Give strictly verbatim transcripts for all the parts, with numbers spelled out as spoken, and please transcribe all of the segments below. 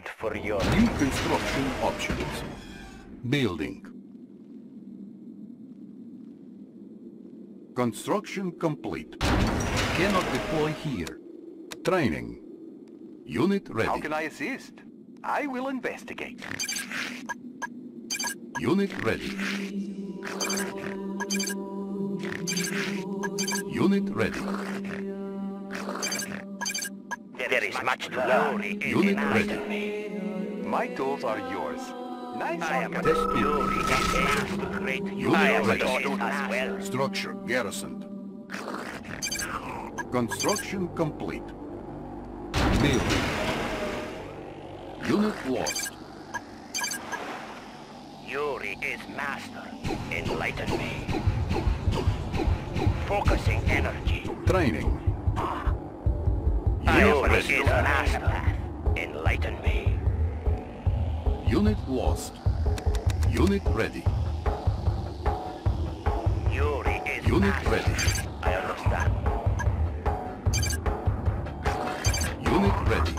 build for your... New construction options. Building. Construction complete. Cannot deploy here. Training. Unit ready. How can I assist? I will investigate. Unit ready. Unit ready. There is much to learn. Unit ready. My tools are yours. Nice. I am the spirit. Unit ready. Structure garrisoned. Construction complete. Building. Unit lost. Yuri is master. Enlighten me. Focusing energy. Training. Yuri is master. Enlighten me. Unit lost. Unit ready. Yuri is master. Unit ready. I understand. Unit ready.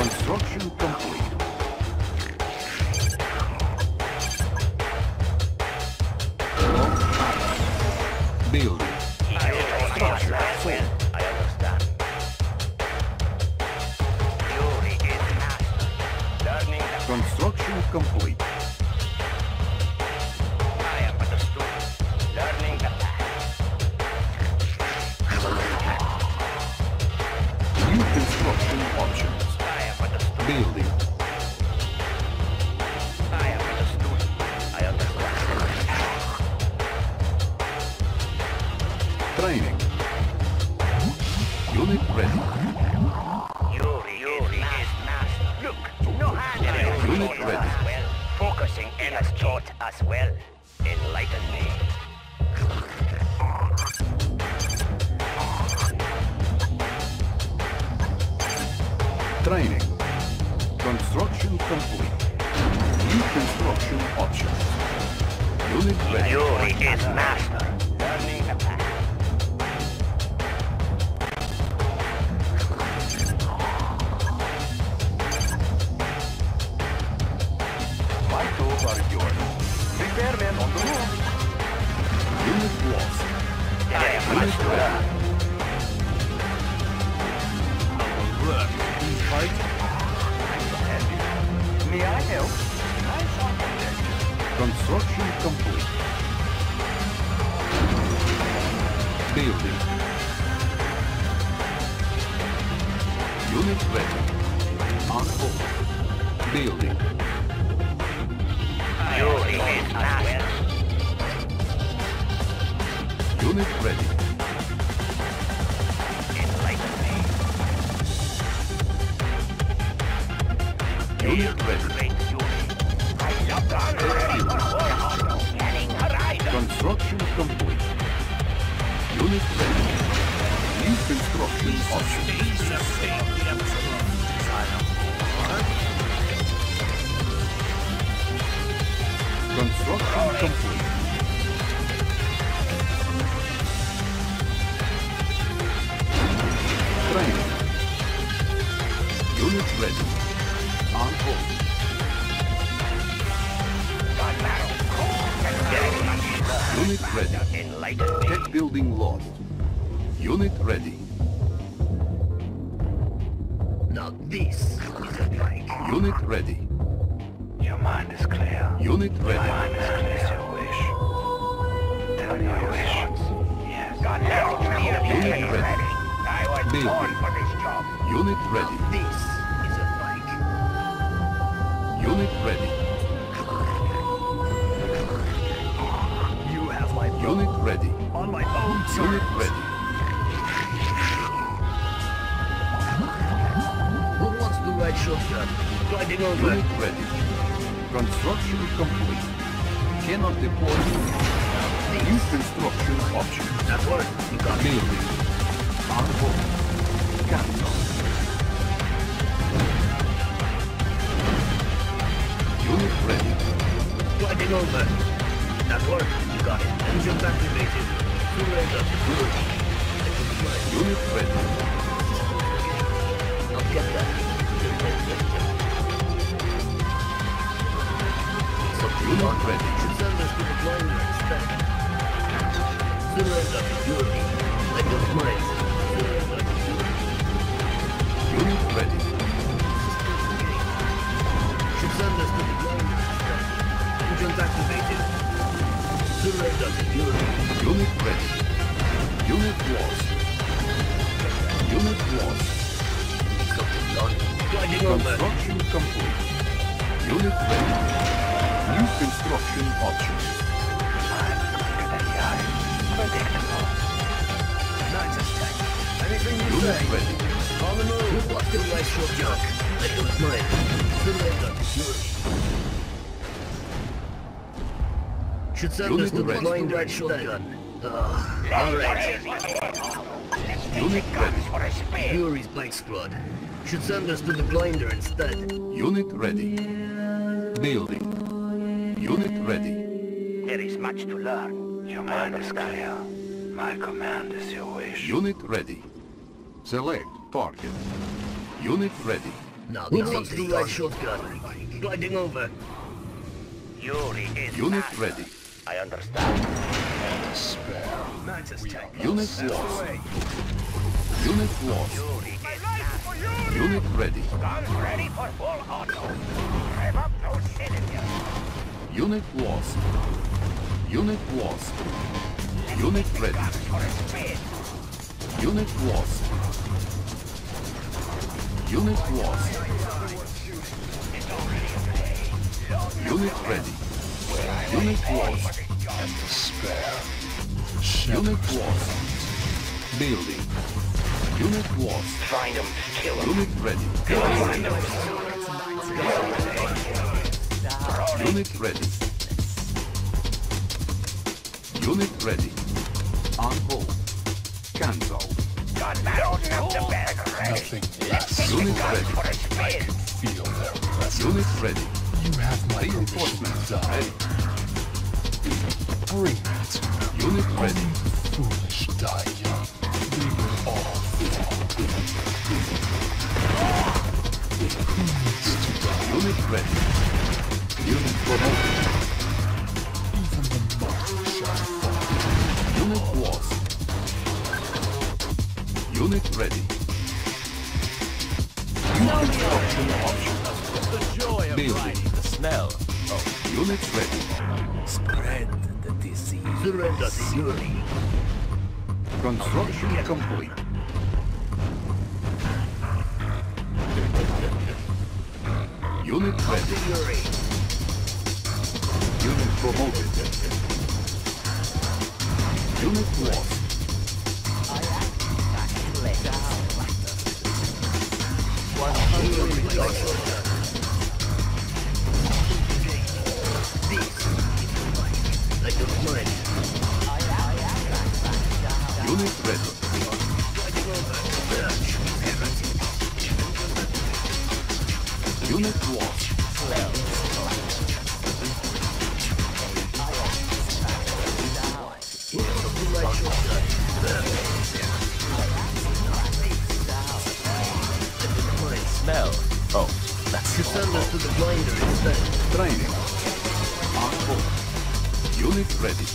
Construction complete. Building. Structure full. I understand. Yuri is master. Learning the construction complete. I am but a student. Learning the path. New construction options. I am but a student. Building. I am but a student. I understand. Training. Unit ready. Yuri, Yuri is master. Look, no hand in it. Unit ready. Well, focusing and has taught us well. Enlighten me. Training. Construction complete. New construction options. Unit ready. Yuri is master. Learning the path. Repairman on the move. Unit lost. I am much to learn. Our work is vital. I'm so happy. May I help? I shall protect you. Construction complete. Building. Unit ready. On hold. Building. Yuri is master. Unit ready. Enlighten me. Unit ready. Construction complete. Unit ready. New construction options. Construction complete. Training. Unit ready. On hold. Unit ready. Tech building lost. Unit ready. Now this is a break. Unit ready. Your mind is clear. Unit ready. Your mind is clear. Is your wish. Tell me your wish. Yes. God help me. Unit ready. I was born for this job. Unit ready. This is a fight. Unit ready. You have my phone. Unit ready. On my own terms. Unit ready. Who wants the right shotgun? Gliding over. Unit ready. Construction complete. Cannot deploy. New construction option. That's what you got. Building. On hold. Cancel. Unit ready. Gliding over. That's what you got. Engine activated. Two lasers. Good. Unit ready. I'll get that. Subdued already. Surrender to fury. Let us rise. Surrender to fury. Unit ready. Surrender to the blowing. Engines activated. Surrender to fury. Unit ready. Unit lost. Unit lost. Subdued already. Construction complete. Unit ready. New construction options. Predictable. Nice attack. Anything you say. Unit ready. On the move. We've lost the waste of junk. Let them play. Surrender to fury. Should send us to the blind red shotgun. Ugh. Alright. Unit ready. Fury's bike squad. Should send us to the blinder instead. Unit ready. Building. Unit ready. There is much to learn. Your mind is clear. My command is your wish. Unit ready. Select target. Unit ready. Now this is the right shotgun. Gliding over. Yuri is Unit master. Ready. I understand. And spare. Unit lost. Unit lost. Unit ready. I'm ready for full auto. Rev up those cylinders. Unit lost. Unit lost. Unit ready. Unit lost. Unit lost. Unit ready. Unit lost. Unit lost. Building. Unit lost. Find them. Kill them. Unit ready. Find them. Unit ready. Unit ready. On hold. Cancel. God, loading up the bag already. Nothing less. Unit ready. I can feel their presence. Unit ready. You have my reinforcements already. Bring it. Unit ready. Only foolish die young. We will all fall. Who needs to die? Unit ready. Unit promoted. Even the mark shall fall. Unit lost. Unit ready. New construction option. The joy of Building. Riding the smell of unit ready. Spread the disease. Surrender the fury. Construction complete. Unit ready. Unit promoted. Unit lost. One hundred reduction. Like a mine. Unit ready. Unit lost. Smell. Oh, that's good. Send us to the blinder instead. Training. On hold. Unit ready.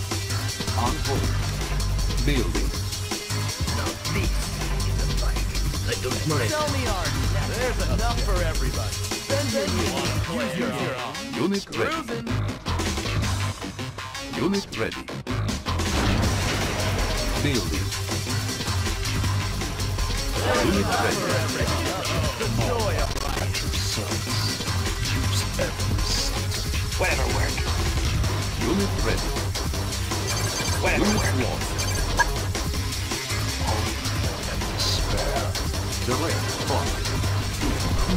On hold. Building. Now this is a fight. I don't mind. Tell me, Arden. There's enough for everybody. Send in you want to play your hero. Unit ready. Unit ready. Building. Unit ready. The joy of life. At your service. Use every sector. Whatever work. Unit ready. Whatever Unit work. Unit lost. Spare. Delay. Fuck.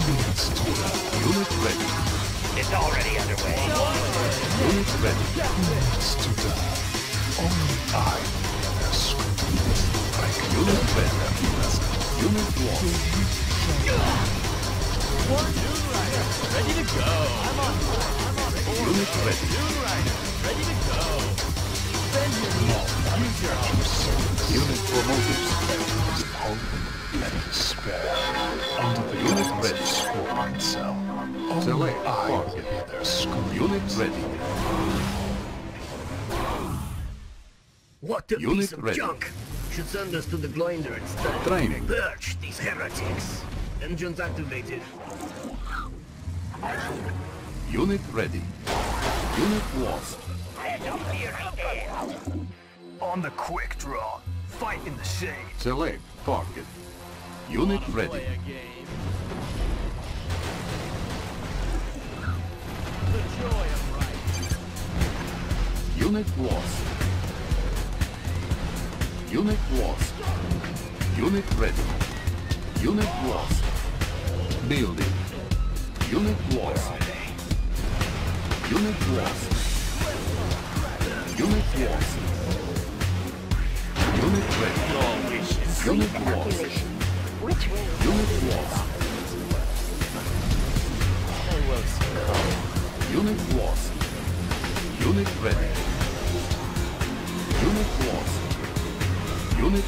Units to that. Unit ready. It's already underway. Unit ready. Units to that. Only I. Unit better. Unit one. Ready to go. I'm on board. I'm on board. Unit ready. Ready to go. Send your needs. Use your options. Unit promoted. hope and despair under the unit ready school cell. Only I will get their school unit ready. What a unit piece of ready. Junk! Should send us to the Glider instead. Training. Purge these heretics. Engines activated. Unit ready. Unit lost. On the quick draw. Fight in the shade. Select target. Unit ready. The joy of right. Unit lost. Unit lost. Unit ready. Unit lost. Building. Unit lost. Unit lost. Unit lost. Unit ready. Unit lost. Unit lost. Unit lost. Unit ready. Unit lost. Unit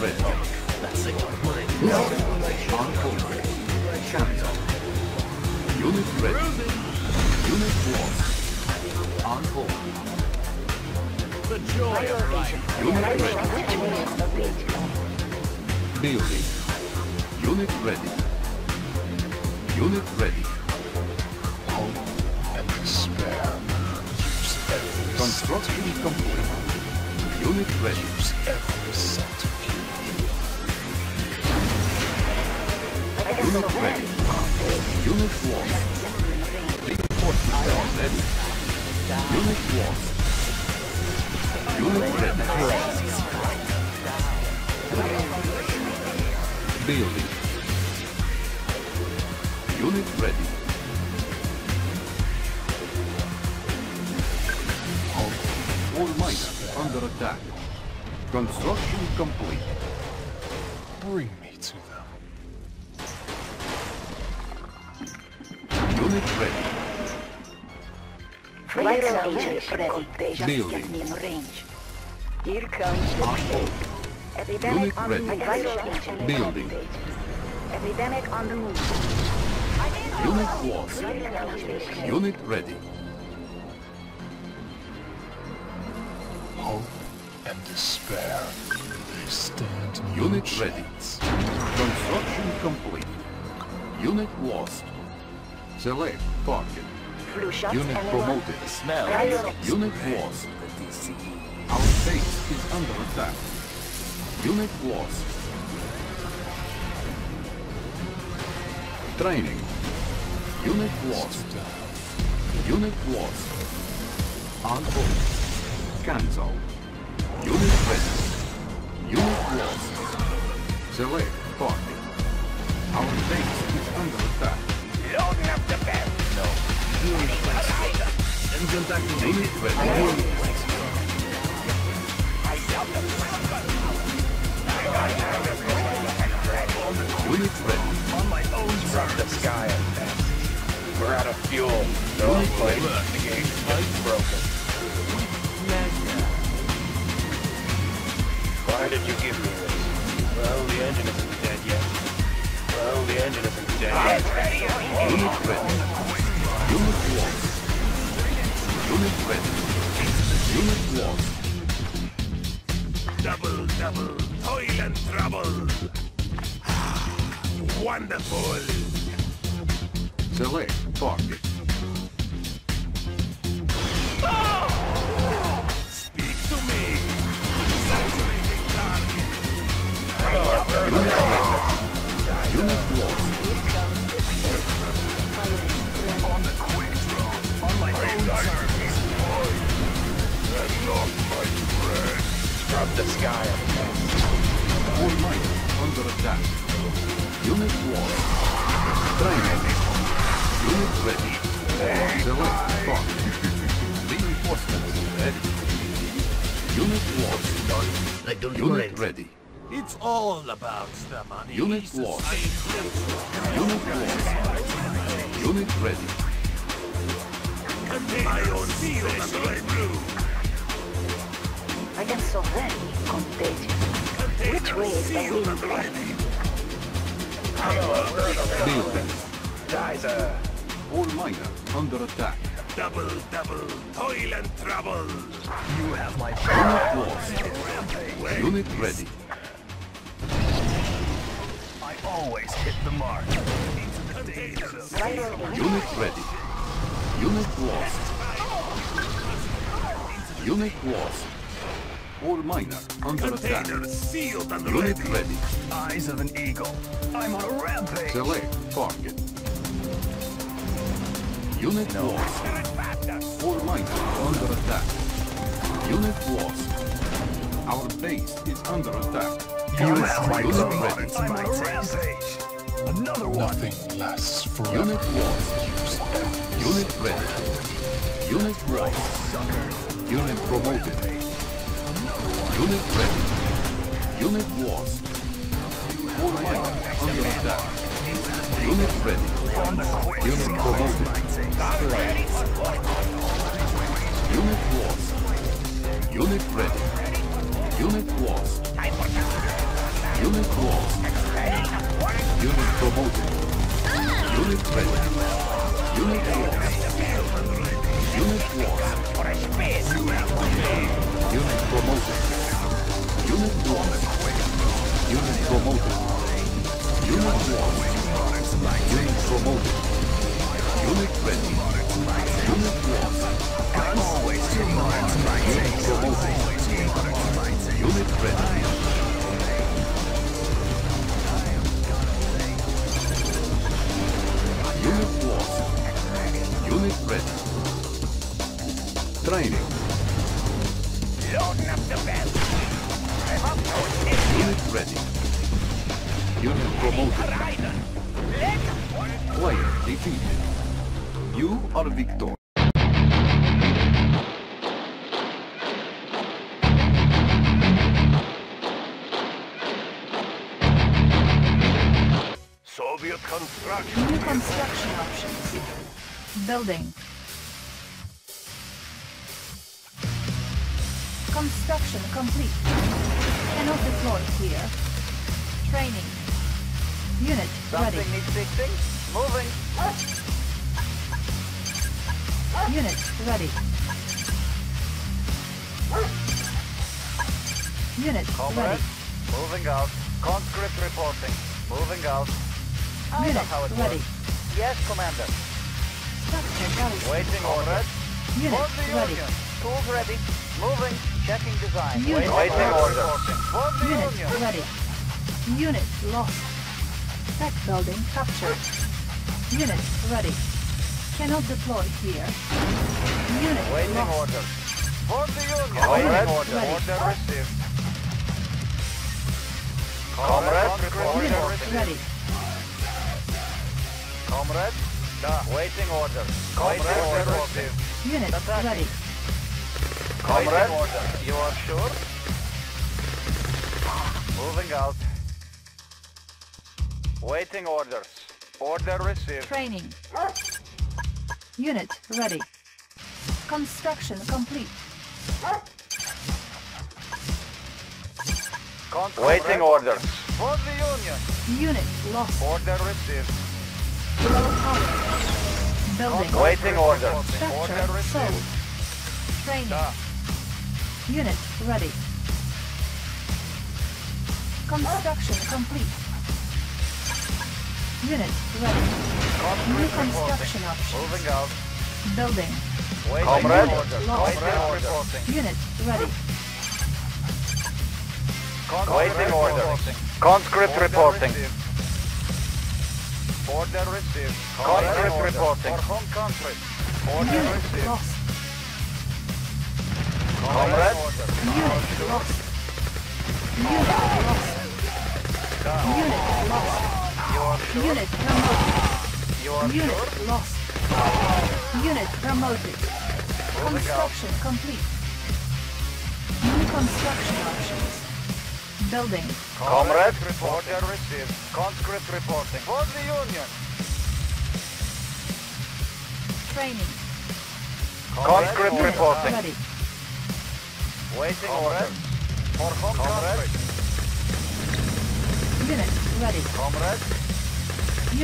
ready. Unit ready. No. Unconquered. Champion. Unit ready. Unit lost. On hold. The joy of life. Unit ready. Building. Unit ready. Unit ready. Hope and despair. Construction complete. Unit ready. Every centimeter. Unit ready. Unit lost. Reinforcement ready. Unit lost. Unit ready. Building. Unit ready. All miners under attack. Construction complete. Bring me to them. Unit ready. Fighter agent ready. They just get me in range. Here comes the move. Epidemic on the move. Building. Epidemic on the move. Unit lost. Unit ready. Hope and despair. They stand. Unit ready. Construction complete. Unit lost. Select target. Unit promoted. Smell. Unit lost. Our base is under attack. Unit lost. Training. Unit lost. Unit lost. On hold. Cancel. Unit ready. Unit lost. Select target. Our base is under attack. Loading up the bed! No. Unit ready. Engine activated. Unit ready. Unit ready. On my own from the sky and fast. We're out of fuel. No way. The game's broken. Why did you give me this? Well, the engine isn't dead yet. Well, the engine isn't dead. Unit ready. Unit ready. Unit lost. Unit ready. Unit lost. Double, double. Toil and trouble. Wonderful. Select target. Oh! Speak to me. Saturating target. Unit ready. Unit lost. On the quick draw. On my own surface. That's not my friend. Scrub the sky. All might under attack. Unit lost. Training. Unit ready. Select spot. Reinforcements ready. Unit lost. I don't Unit ready. It's all about the money. Unit lost. Unit lost. Unit ready. My own seal is blue. I am so ready. Bitch. Which way is the wind blowing? Building. Geyser. All miner under attack. Double, double, toil and trouble. You have my power. Unit lost. Unit ready. I always hit the mark. Unit ready. Unit lost. Unit lost. All miner under attack. Sealed and unit ready. ready. Eyes of an eagle. I'm on a rampage. Select target. Unit no. lost. All miner under attack. Unit lost. Our base is under attack. You have my unit I'm on a rampage. Another one. Nothing lasts forever. Unit lost. Unit ready. Unit right. Sucker. Unit promoted. Unit ready. Unit lost. All miner under attack. Unit ready. Unit promoted. Unit lost. Unit ready. Unit lost. Unit lost. Unit promoted. Unit ready. Unit lost. Unit lost. Unit promoted. Unit lost. Unit promoted. Unit lost. Unit promoted. Unit ready. Unit lost. Always unit promoted. Unit ready. Unit lost. Unit ready. Training. Loading up the bell. I'm up to it. Unit ready. Unit promoted. Player defeated. You are victor. Soviet construction. New construction options. Building. Construction complete. Cannot deploy here. Training. Unit ready. Something needs fixing. Moving. Unit ready. Unit Comrade, ready. Moving out. Conscript reporting. Moving out. I Unit know how it ready. Works. Yes, Commander. Structure garrison. Waiting orders. Unit ready. Union. Tools ready. Moving. Checking design. Unit waiting order. order. Unit union. ready. Unit lost. Tech building captured. Unit ready. Cannot deploy here. Unit waiting lost. order. For the union. Comrade. Order. Order received. Comrade. Unit ready. Comrade. Waiting order. Comrade. Order received. Unit ready. Comrade, you are sure? Moving out. Waiting orders. Order received. Training. Unit ready. Construction complete. Construction waiting orders. For the union. Unit lost. Order received. Building. Waiting orders. Order received. Training. Unit ready. Construction complete. Unit ready. New construction options. Moving out. Building. Comrade. Unit ready. Waiting order. Conscript reporting. Order received. Conscript reporting. For home country. Order received. Comrade, unit lost. Unit lost. Unit lost. Unit promoted. Unit lost. Unit promoted. Construction complete. New construction options. Building. Comrade, order received. Conscript reporting. For the union. Training. Conscript reporting. Ready. Waiting orders. For home comrade. Unit ready. Comrade.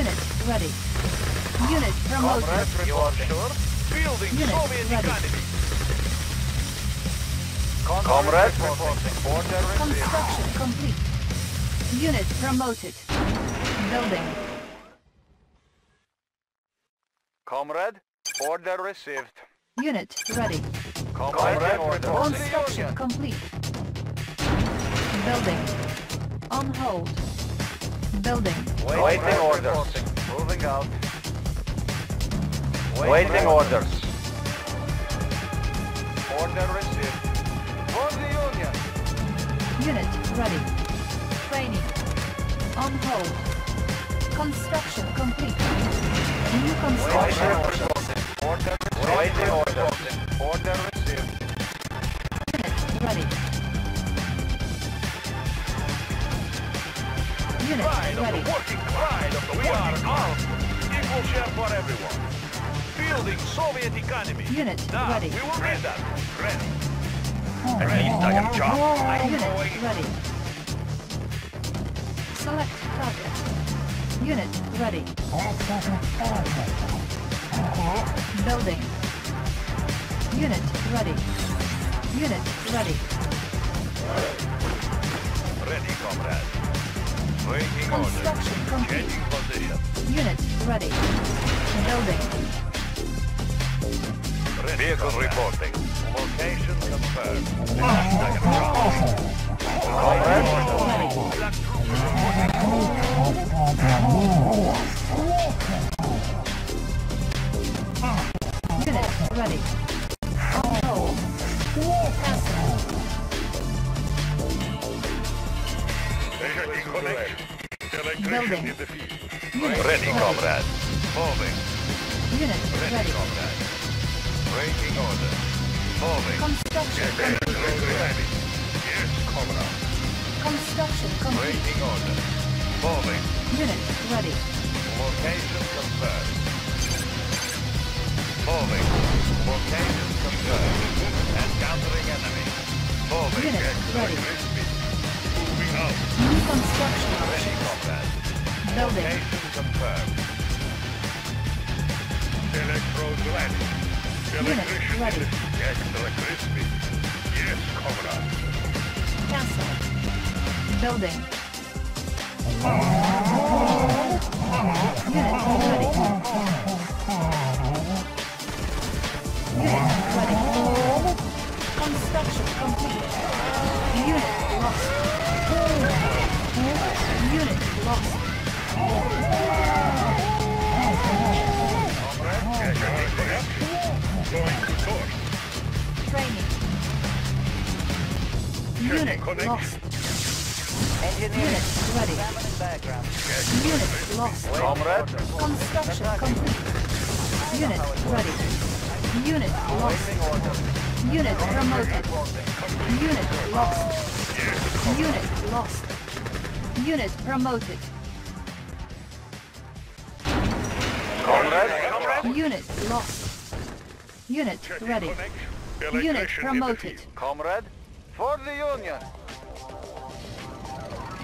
Unit ready. Unit promoted. Comrade, you are sure? Building Soviet economy. Comrade, reporting. Order received. Construction complete. Unit promoted. Building. Comrade, order received. Unit ready. Comrade, order. Construction complete. Building. On hold. Building. Waiting orders. Moving out. Waiting orders. Order received. For the Union. Unit ready. Training. On hold. Construction complete. New construction. Order received. Waiting orders. Order received. Unit ready. Unit pride ready. Of the working pride of the we are armed. Equal share for everyone. Building Soviet economy. Unit now, ready. We will read that. Ready. Oh, at least I am charged. I'm unit going. Ready. Select target. Unit ready. Building. Unit ready. Unit ready. Ready, comrade. Waiting construction order. Complete. Changing position. Unit ready. Building. Vehicle reporting. Location confirmed. Unit ready. On hold. Building. Ready, comrade. Moving. Unit ready. Breaking order. Moving. Construction yes, ready. Yes, comrade. Construction complete. Breaking order. Moving. Unit ready. Location confirmed. Moving. Location confirmed. Encountering enemy. Moving. Unit ready. Moving out. New construction. Ready, comrade. Building. Location confirmed. Electrode ready. Electricity. Ready. Yes, electricity. Yes, comrade. Cancel. Building. Unit ready. Unit ready. Construction complete. Unit lost. Unit lost. Comrade, going to source. Training. Unit lost. Engineering. Unit ready. Background. Unit lost. Comrade. Construction complete. Unit ready. Unit lost. Unit promoted. Unit lost. Unit lost. Unit promoted. Comrade. Unit lost. Unit ready. Unit promoted. Comrade, for the Union.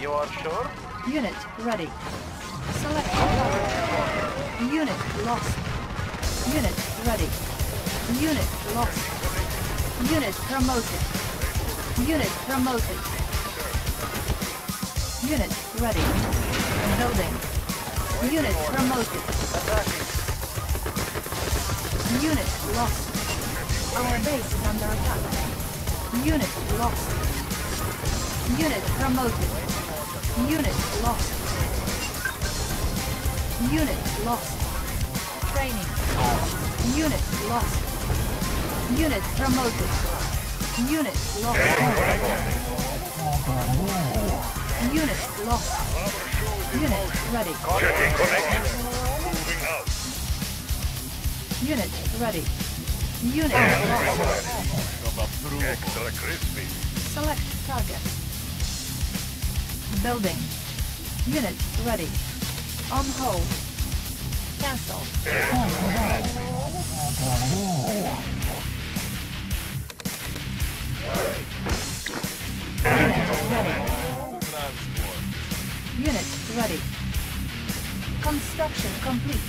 You are sure? Unit ready. Select target. Unit lost. Unit ready. Unit lost. Unit promoted. Unit promoted. Unit ready. Building. Unit promoted. Unit lost. Our base is under attack. Unit lost. Unit promoted. Unit lost. Unit lost. Training. Unit lost. Unit promoted. Unit lost. Unit lost. Unit ready. Checking connection. Moving out. Unit ready. Unit yeah, ready. Extra crispy. Select target. Building. Unit ready. On hold. Cancel. Yeah. complete.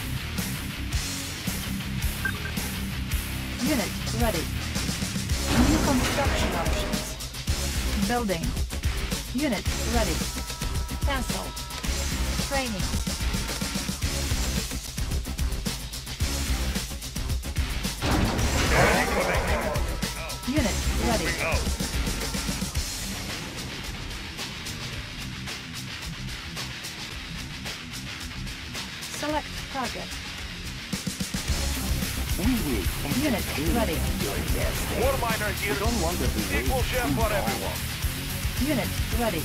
Unit ready. New construction options. Building. Unit ready. Cancel. Training. Unit ready. Select target. Unit ready. War miners here. Don't want to be equal share for everyone. Unit ready.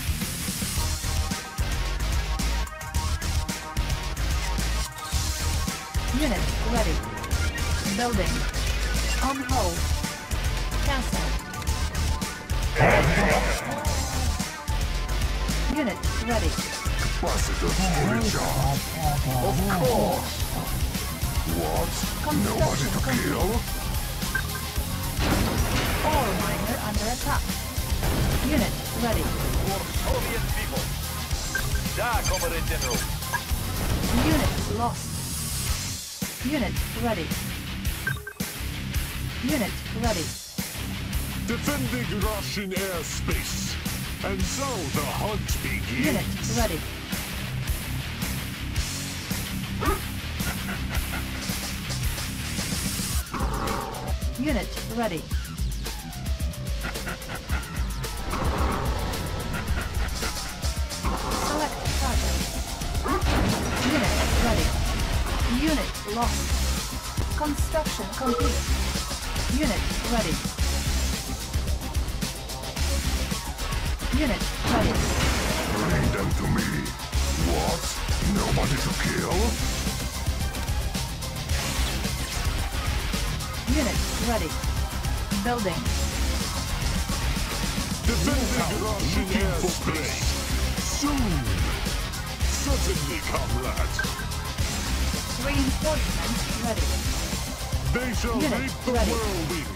Unit ready. Building. On hold. Cancel. Unit ready. Of course. What? Nobody to kill? All miner under attack. Unit ready. For Soviet people. Da, Comrade General. Unit lost. Unit ready. Unit ready. Defending Russian airspace. And so the hunt begins. Unit ready. Unit ready. Select target. Unit ready. Unit lost. Construction complete. Unit ready. Unit ready. Bring them to me. What? Nobody to kill? Unit ready. Building. Defending Russian airspace. Soon. Certainly, comrade. Reinforcements ready. They shall Unit make the ready. Whirlwind.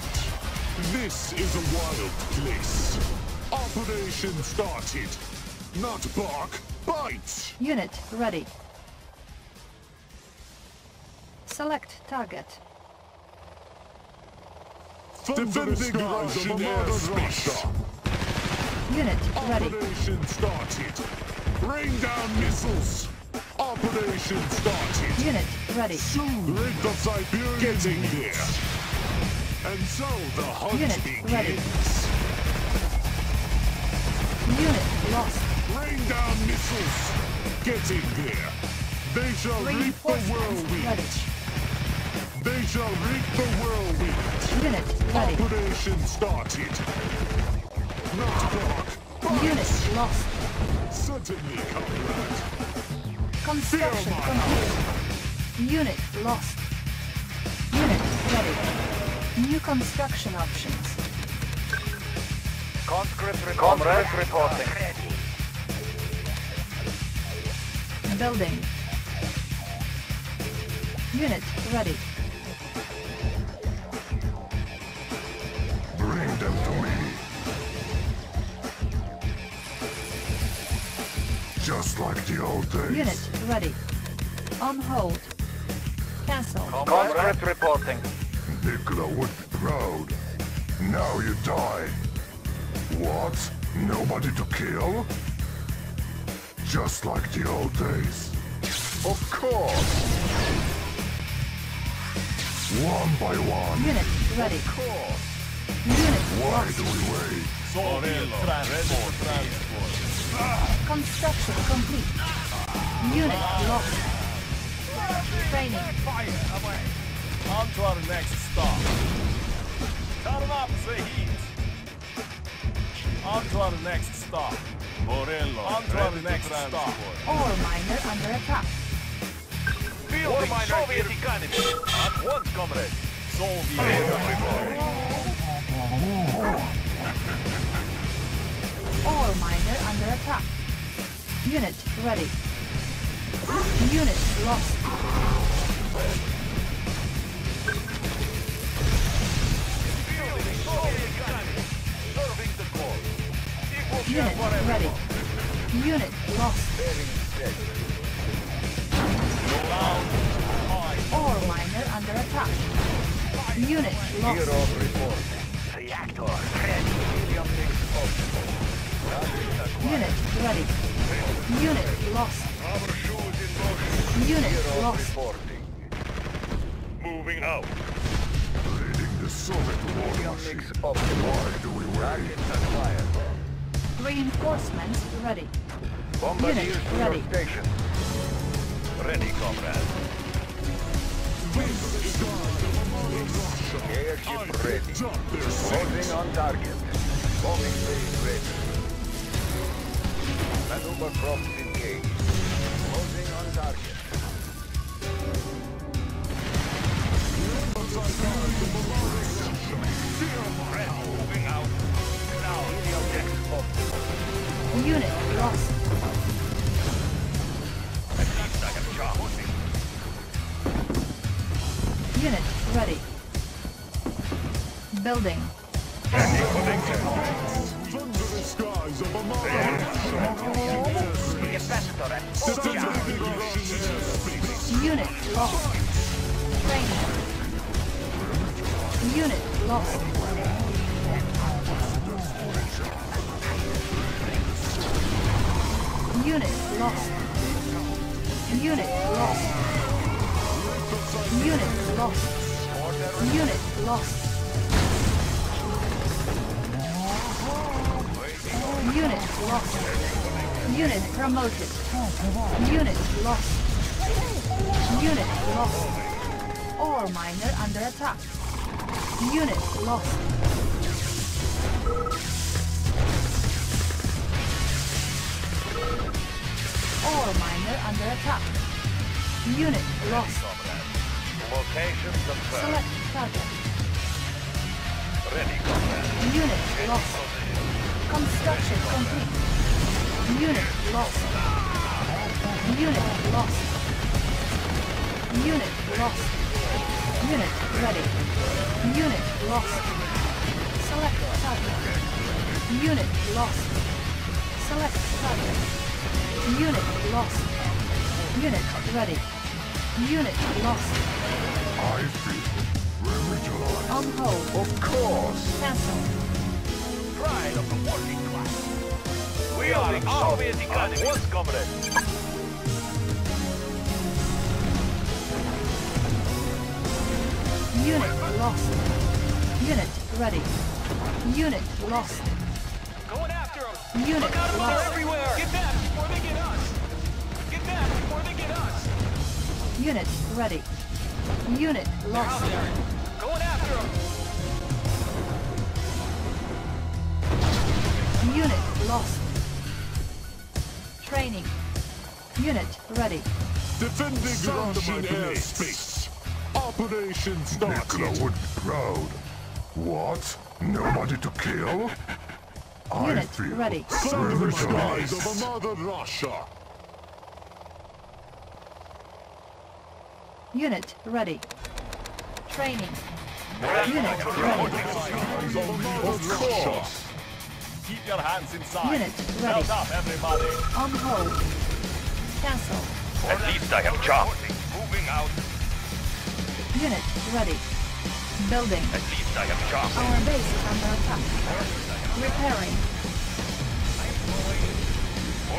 This is a wild place. Operation started. Not bark, bite. Unit ready. Select target. Defending Russian airspace. Unit ready. Operation started. Rain down missiles. Operation started. Unit ready. Soon rid the Siberian getting here. And so the hunt Unit begins. Ready. Unit lost. Rain down missiles. Getting here. They shall reap the whirlwind. Ready. They shall reap the whirlwind. Unit ready. Operation started. Not dark. Unit lost. Certainly, comrade. Construction complete. Unit lost. Unit ready. New construction options. Conscript reporting. Building. Unit ready. Them to me. Just like the old days. Unit ready. On hold. Cancel. Combat reporting. Nicola would be proud. Now you die. What? Nobody to kill? Just like the old days. Of course. One by one. Unit ready. Of course. Unit Why lost. Do we wait? Soviet transport. transport. Construction complete. Unit lost. Training. Fire away. On to our next stop. Turn up the heat. On to our next stop. Borello. On to our next stop. All miner under attack. All miner Soviet economy. At once, comrade. Soviet. All miner under attack. Unit ready. Unit lost. Serving the cause. Unit ready. Unit lost. All miner under attack. Unit lost. Zero report. Reactor ready. Unit ready. Unit lost. Our shoes in motion. Unit Zero lost. Reporting. Moving out. Leading the Soviet war machine. Why do we wait? Reinforcements ready. Bombardiers ready. Station. Ready, comrade. Airship ready. Moving on target. Bombing base ready. Maneuver props engaged. Moving on target. Red moving out. Now the objective of unit lost. Unit ready. Building. Unit lost. Training. Unit lost. Unit lost. Unit lost. Unit lost. Unit lost. Unit lost. Unit promoted. Unit lost. Unit lost. Ore miner under attack. Unit lost. Ore miner under attack. Unit lost. Location confirmed. Select target. Ready, combat. Unit lost. Construction complete. Unit lost. Unit lost. Unit lost. Unit ready. Unit lost. Select target. Unit lost. Select target. Unit lost. Unit ready. Unit lost. I feel revitalized. On hold. Of course. Cancel. Pride of the working class. We, we are the Soviet economy. What's comrade? Unit lost. Unit ready. Unit lost. Going after them. Unit Look out lost. Everywhere. Get back before they get us. Get back before they get us. Unit ready. Unit lost. They're out there. Going after them. Unit lost. Training. Unit ready. Defending Russian airspace. Operation started. Nikola would be proud. What? Nobody to kill? I feel ready. Thunder the skies of another Russia. Unit ready. Training. Unit ready. Of course. Keep your hands inside. Unit ready. Up, everybody. On hold. Cancel. At least I have charge. Moving out. Unit ready. Building. At least I have charge. Our base is under attack. Repairing.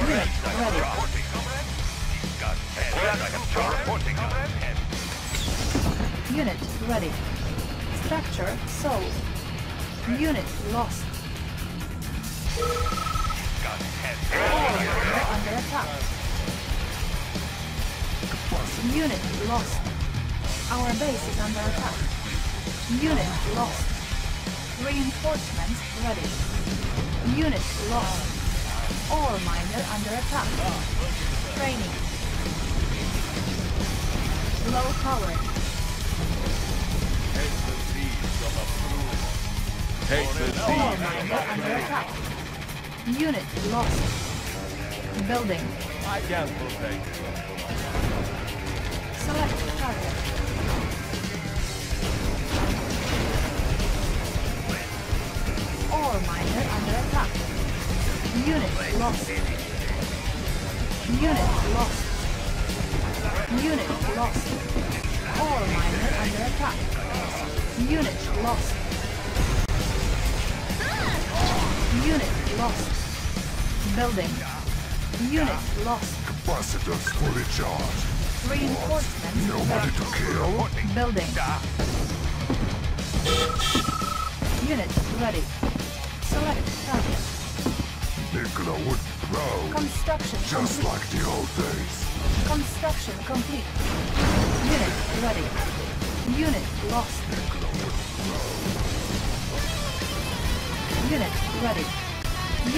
Unit ready. I have charge. Unit ready. Structure sold. Unit lost. All are under attack. Unit lost. Our base is under attack. Unit lost. Reinforcements ready. Unit lost. All miner under attack. Training. Low power. Take the seeds. All miner under attack. Unit lost. Building. I can't protect. Select target. All miner under attack. Unit lost. Unit lost. Unit lost. All miner under attack. Unit lost. Unit lost. Building. Unit lost. Capacitors fully charged. Reinforcements. Nobody to kill. Building. Unit ready. Select target. Nikola would grow. Construction just complete. Like the old days. Construction complete. Unit ready. Unit lost. Nikola would grow. Unit ready.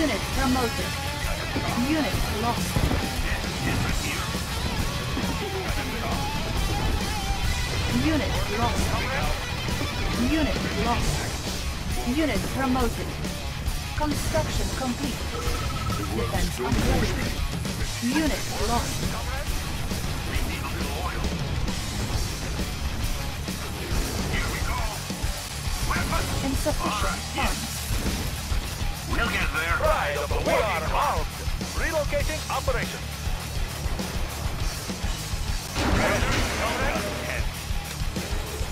Unit promoted. Unit lost. Unit lost. Unit lost. Unit promoted. Construction complete. Defense upgraded. Unit lost. Insufficient funds. We'll get there. Pride of the we are out. Relocating operation.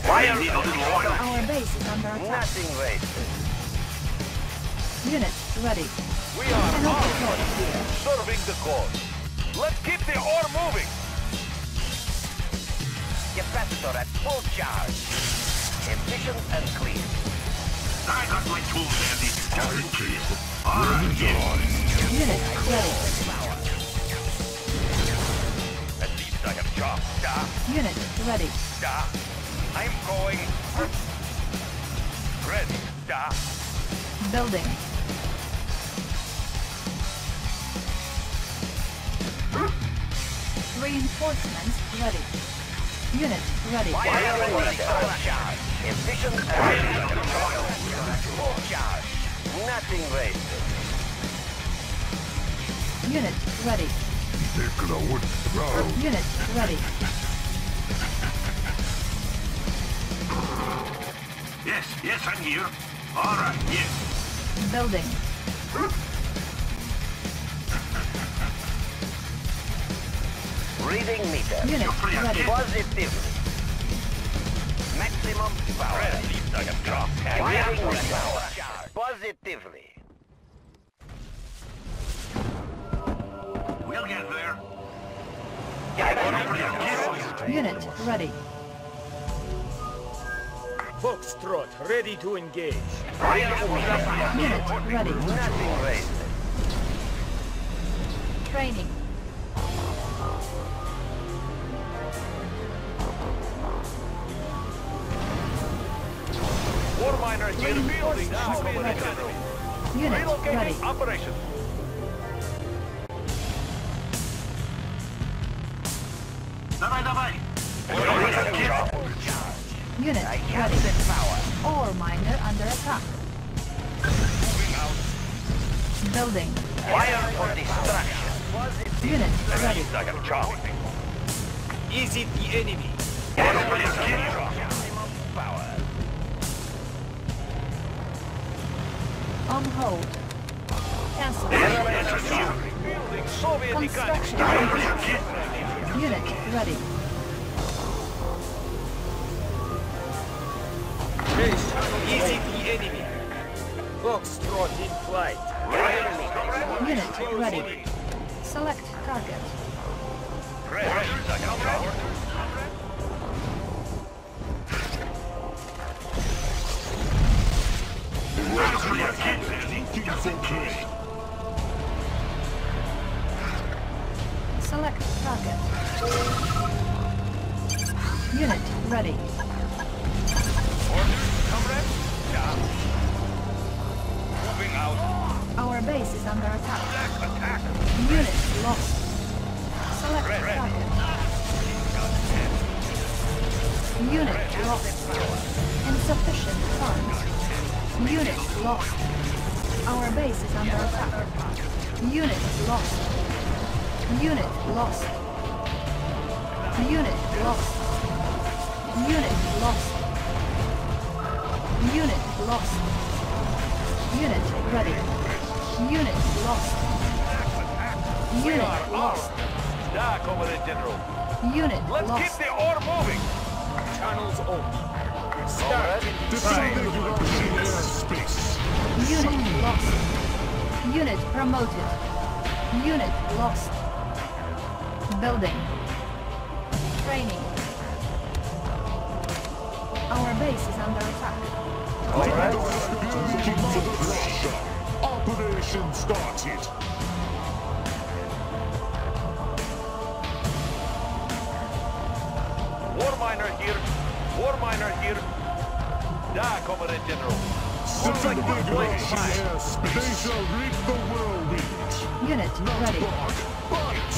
Why are we not in oil? Our base is under attack. Nothing wasted. Unit ready. We are on. Serving the cause. Let's keep the ore moving. Capacitor at full charge. Efficient and clean. I got my tools handy. All right, unit ready. At least I have chopped. Da. Unit ready. Da. I'm going. Ready. Da. Building. Reinforcements ready. Unit ready. Why are we ready? Efficient and full charge. Nothing wasted. Unit ready. Nikola would throw. Unit ready. Yes, yes, I'm here. All right, yes. Building. Reading meter. Unit ready. Positive. Maximum power. Reading power. Positively. We'll get there. Yeah, unit ready. Foxtrot, ready to engage. Unit ready. Nothing wasted. Training. War miner in building. Unit ready. Operation. Давай, давай. Unit ready. Power. Ore miner under attack. Moving out. Building. Wire for destruction. Unit ready. Is it the enemy? Maximum power. On hold. Cancel. Construction. Construction. Unit ready. Easy the enemy. Foxtrot in flight. Unit ready. Select target. Select target. Unit ready. Our base is under attack. Attack, attack. Unit lost. Select red, red. Unit red. Lost. Insufficient funds. Unit lost. Our base is under attack. Unit lost. Unit lost. Unit lost. Unit lost. Unit lost. Unit ready. Unit lost. Unit lost. Dark over the general. Unit lost. Let's keep the ore moving. channels open. Start in the space. Unit lost. Unit promoted. Unit lost. Building. Training. Our base is under attack. All right. Looking for pressure. Operation started. Warminer here. Warminer here. Da, Comrade General. Like the the they shall reap the whirlwind. Unit Not ready. Bark, bite.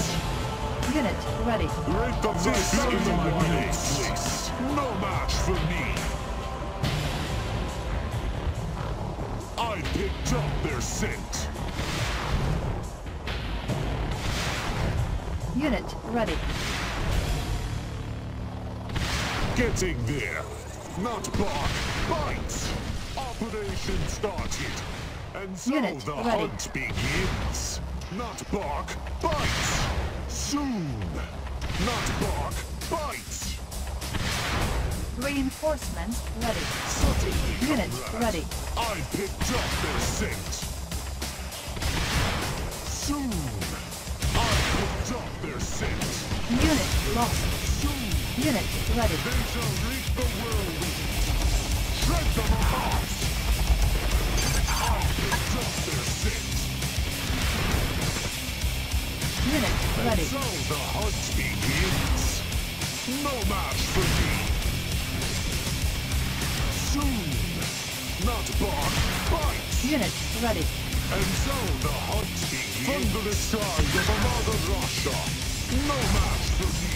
Unit ready. Rate the this is my place. No match for me. I picked up their scent. Unit ready. Getting there. Not bark, bite. Operation started. And so Unit the ready. Hunt begins. Not bark, bite. Soon. Not bark, bite. Reinforcements ready. Certainly, Unit comrade. Ready. I picked up their scent. Soon. I picked up their scent. Unit lost. Unit ready. They shall reach the world. Shred them apart. I'll pick up their sins. Unit ready. And so the hunt begins. No match for me. Soon. Not bark, bite. Unit ready. And so the hunt begins. From the side of another Russia. No match for me.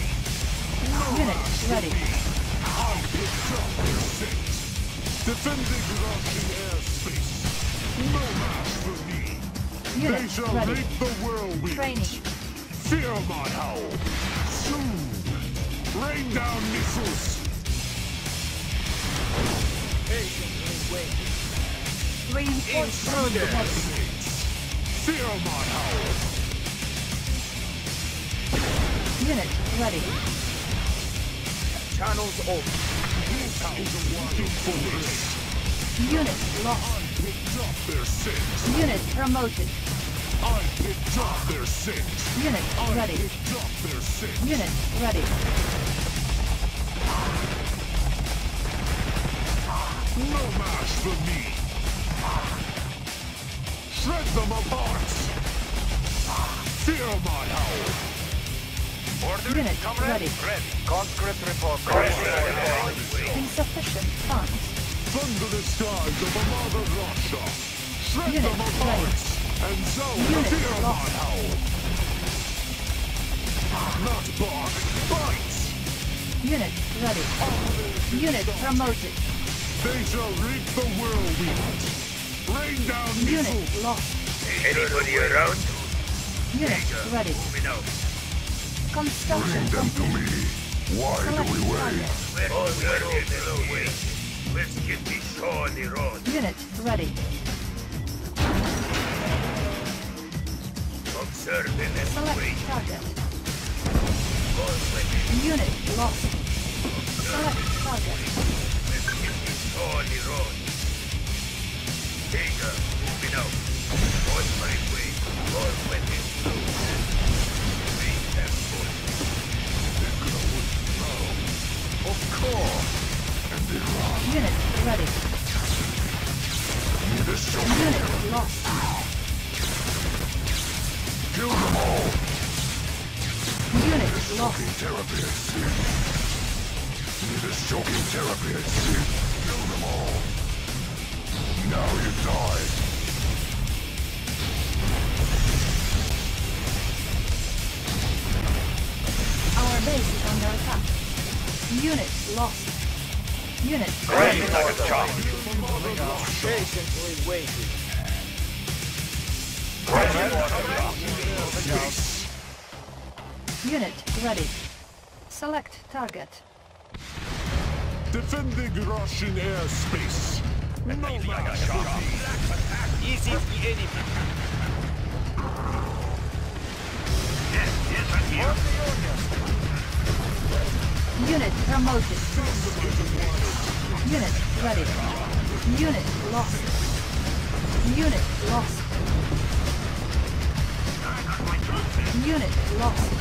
Unit ready. I picked up their scent. Defending Russian airspace. No match for me. Unit they shall ready. Make the whirlwind. Training. Fear my howl. Soon. Rain down missiles. Patiently wait. Reinforce the airspace. Fear my howl. Unit ready. Channels open. This is the working for this. Unit lost. I picked up their sins. Unit promoted. I picked up their sins. Unit ready. I picked up their sins. Unit ready. No match for me. Shred them apart. Fear my howl. Order. Unit ready. Ready. Conscript report. Insufficient funds. Thunder the skies of a mother Russia. Shred Unit them apart. And so fear my howl. Not bark. Bite. Unit ready. Unit promoted. They shall reap the whirlwind. Rain down missiles. Unit lost. Anybody around? Unit ready. Construction Bring them complete. To me. Why Select do we wait? Let's, oh, get Let's get this show on the road. Unit ready. Observe and Select target. Unit lost. Select target. Let's get this show on the road. Danger, moving out. On my way. All weapons loose. Of course. And they run. Unit ready. Unit lost. Kill them all. Unit Need lost. Shocking therapy at sea. Need a shocking therapy at sea. Kill them all. Now you die. Our base is under attack. Unit lost. Unit ready. Like a chop. Patiently waiting. Unit ready. Select target. Defending Russian airspace. No match for me. Easy the enemy. Yes, yes, I'm here. Unit promoted. Unit ready. Unit lost. Unit lost. Unit lost.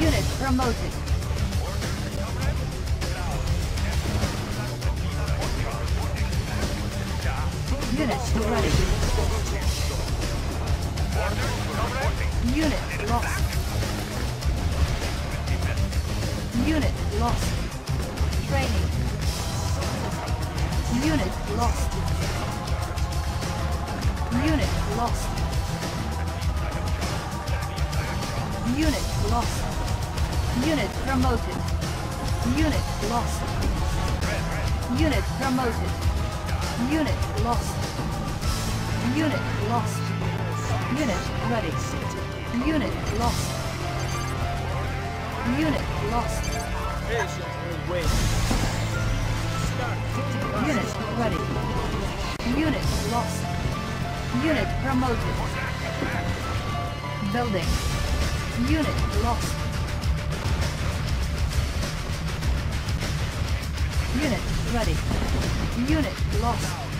Unit promoted. Unit ready. Unit lost. Unit lost. Training. Unit lost. Unit lost. Unit lost. Unit promoted. Unit lost. Unit promoted. Unit lost. Unit lost. Unit ready. Unit lost. Unit lost. Patient will wait. Unit ready. Unit lost. Unit promoted. Building. Unit lost. Unit ready. Unit lost.